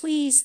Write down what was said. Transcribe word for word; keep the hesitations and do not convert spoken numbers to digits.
Please